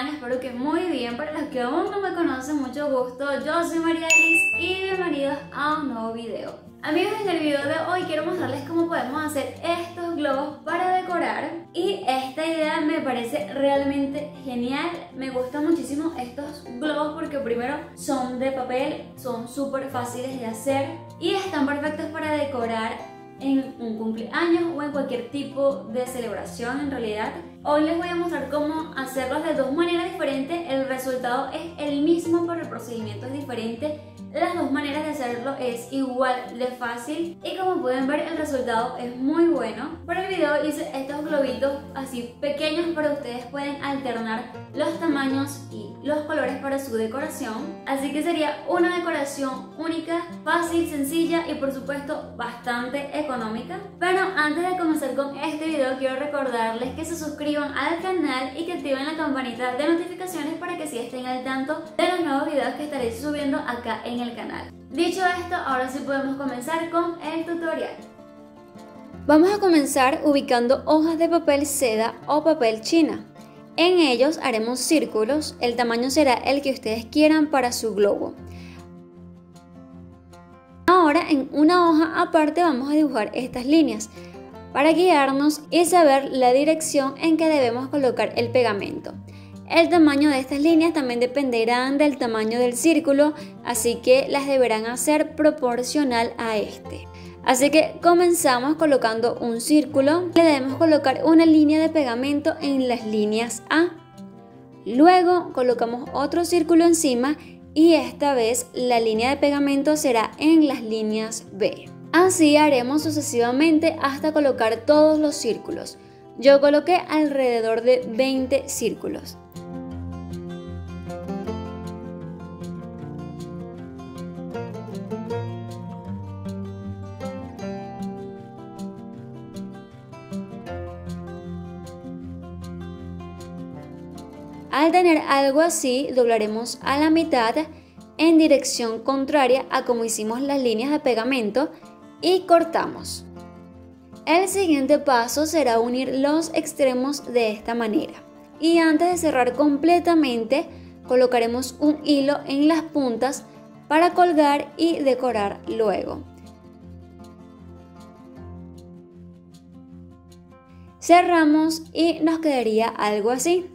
están? Espero que muy bien. Para los que aún no me conocen, mucho gusto. Yo soy Marialis y bienvenidos a un nuevo video. Amigos, en el video de hoy quiero mostrarles cómo podemos hacer estos globos para decorar. Y esta idea me parece realmente genial. Me gustan muchísimo estos globos porque primero son de papel, son súper fáciles de hacer y están perfectos para decorar en un cumpleaños o en cualquier tipo de celebración. En realidad, hoy les voy a mostrar cómo hacerlos de dos maneras diferentes. El resultado es el mismo, pero el procedimiento es diferente. Las dos maneras de hacerlo es igual de fácil y como pueden ver el resultado es muy bueno. Para el video hice estos globitos así pequeños, pero ustedes pueden alternar los tamaños y los colores para su decoración. Así que sería una decoración única, fácil, sencilla y por supuesto bastante económica. Pero antes de comenzar con este video quiero recordarles que se suscriban al canal y que activen la campanita de notificaciones para que sí estén al tanto de los nuevos videos que estaré subiendo acá en el canal. Dicho esto, ahora sí podemos comenzar con el tutorial. Vamos a comenzar ubicando hojas de papel seda o papel china. En ellos haremos círculos, el tamaño será el que ustedes quieran para su globo. Ahora en una hoja aparte vamos a dibujar estas líneas para guiarnos y saber la dirección en que debemos colocar el pegamento. El tamaño de estas líneas también dependerán del tamaño del círculo, así que las deberán hacer proporcional a este. Así que comenzamos colocando un círculo, le debemos colocar una línea de pegamento en las líneas A. Luego colocamos otro círculo encima y esta vez la línea de pegamento será en las líneas B. Así haremos sucesivamente hasta colocar todos los círculos. Yo coloqué alrededor de 20 círculos. Al tener algo así, doblaremos a la mitad en dirección contraria a como hicimos las líneas de pegamento y cortamos. El siguiente paso será unir los extremos de esta manera. Y antes de cerrar completamente, colocaremos un hilo en las puntas para colgar y decorar luego. Cerramos y nos quedaría algo así.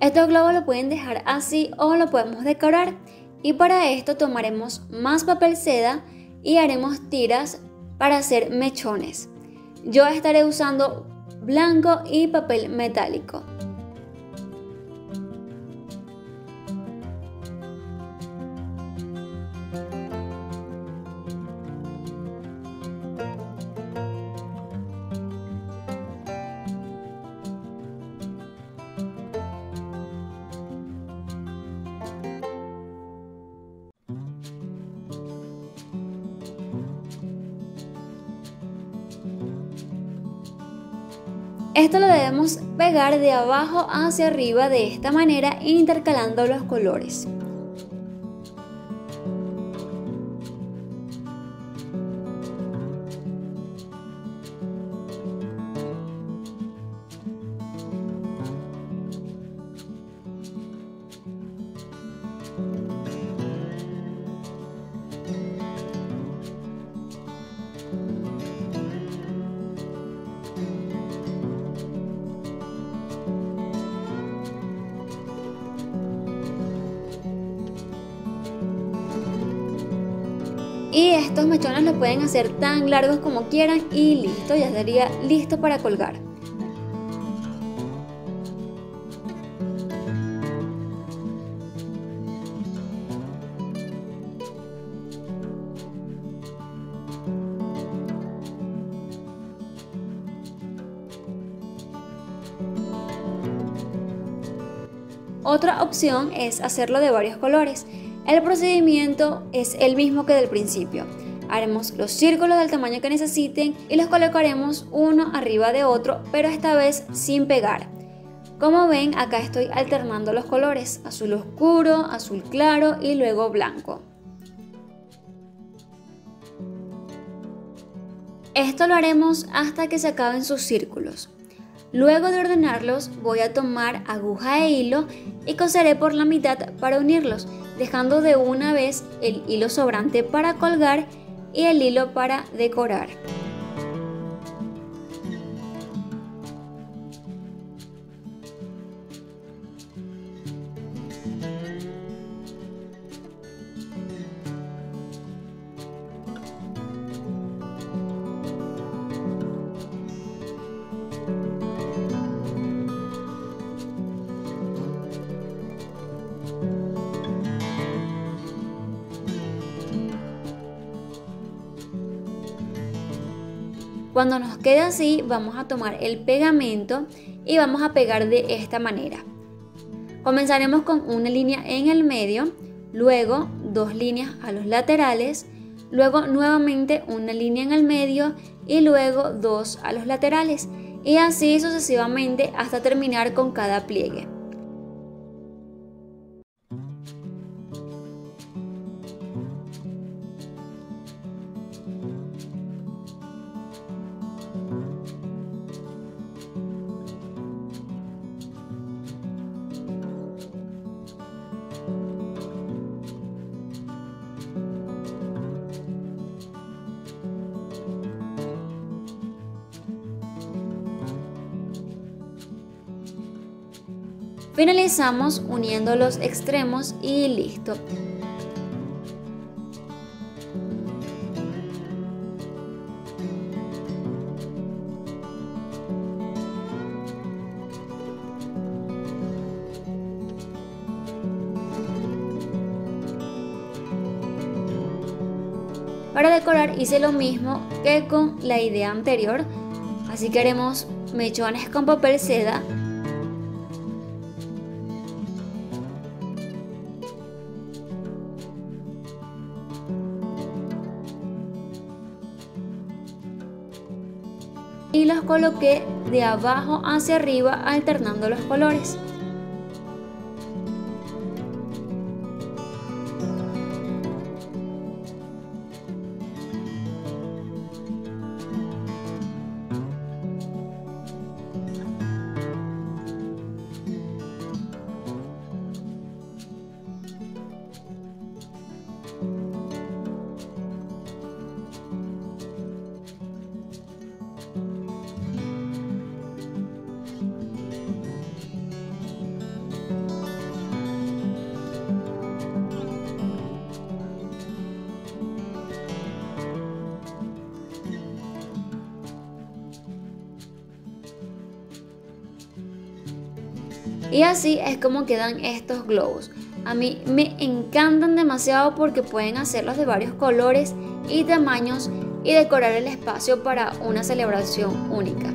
Estos globos lo pueden dejar así o lo podemos decorar, y para esto tomaremos más papel seda y haremos tiras para hacer mechones. Yo estaré usando blanco y papel metálico. Esto lo debemos pegar de abajo hacia arriba de esta manera, intercalando los colores. Y estos mechones los pueden hacer tan largos como quieran y listo, ya estaría listo para colgar. Otra opción es hacerlo de varios colores. El procedimiento es el mismo que del principio. Haremos los círculos del tamaño que necesiten y los colocaremos uno arriba de otro, pero esta vez sin pegar. Como ven, acá estoy alternando los colores, azul oscuro, azul claro y luego blanco. Esto lo haremos hasta que se acaben sus círculos. Luego de ordenarlos, voy a tomar aguja e hilo y coseré por la mitad para unirlos, dejando de una vez el hilo sobrante para colgar y el hilo para decorar. Cuando nos quede así, vamos a tomar el pegamento y vamos a pegar de esta manera. Comenzaremos con una línea en el medio, luego dos líneas a los laterales, luego nuevamente una línea en el medio y luego dos a los laterales, y así sucesivamente hasta terminar con cada pliegue. Finalizamos uniendo los extremos y listo. Para decorar hice lo mismo que con la idea anterior, así que haremos mechones con papel seda. Y los coloqué de abajo hacia arriba alternando los colores. Y así es como quedan estos globos. A mí me encantan demasiado porque pueden hacerlos de varios colores y tamaños y decorar el espacio para una celebración única.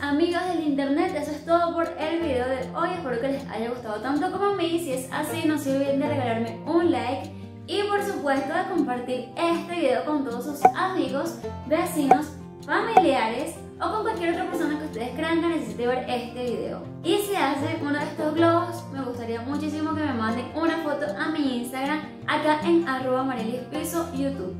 Amigos del internet, eso es todo por el video de hoy. Espero que les haya gustado tanto como a mí. Si es así, no se olviden de regalarme un like y por supuesto de compartir este video con todos sus amigos, vecinos, familiares o con cualquier otra persona que ustedes crean que necesite ver este video. Y si hacen uno de estos globos, me gustaría muchísimo que me manden una foto a mi Instagram, acá en @marialispiso youtube.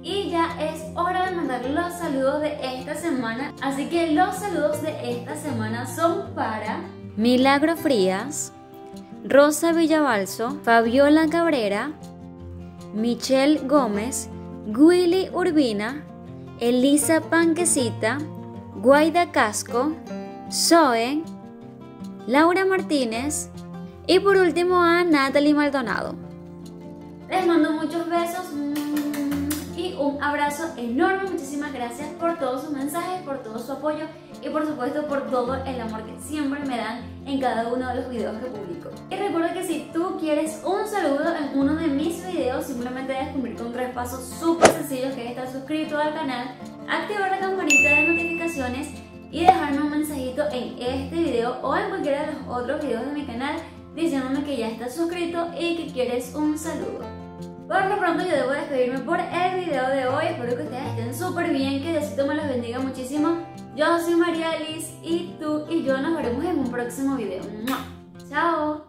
Y ya es hora de mandar los saludos de esta semana. Así que los saludos de esta semana son para Milagro Frías, Rosa Villabalso, Fabiola Cabrera, Michelle Gómez, Willy Urbina, Elisa Panquecita, Guaida Casco, Zoe, Laura Martínez y por último a Natalie Maldonado. Les mando muchos besos. un abrazo enorme, muchísimas gracias por todos sus mensajes, por todo su apoyo y por supuesto por todo el amor que siempre me dan en cada uno de los videos que publico. Y recuerda que si tú quieres un saludo en uno de mis videos, simplemente debes cumplir con tres pasos súper sencillos, que es estar suscrito al canal, activar la campanita de notificaciones y dejarme un mensajito en este video o en cualquiera de los otros videos de mi canal diciéndome que ya estás suscrito y que quieres un saludo. Por lo pronto yo debo despedirme por el video de hoy, espero que ustedes estén súper bien, que Diosito me los bendiga muchísimo. Yo soy Marialis y tú y yo nos veremos en un próximo video. ¡Mua! ¡Chao!